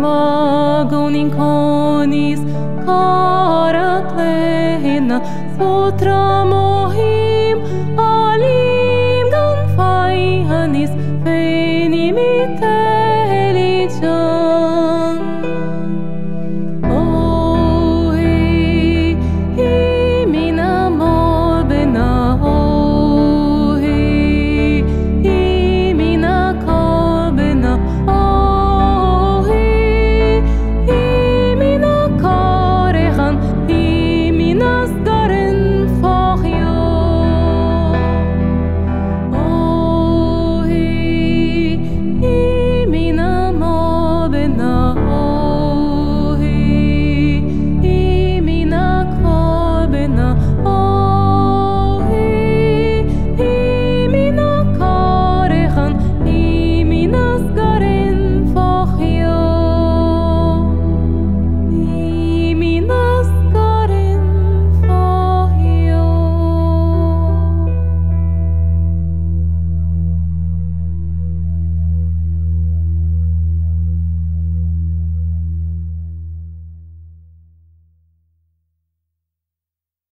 Slagonin konis karaklena sutra mohi.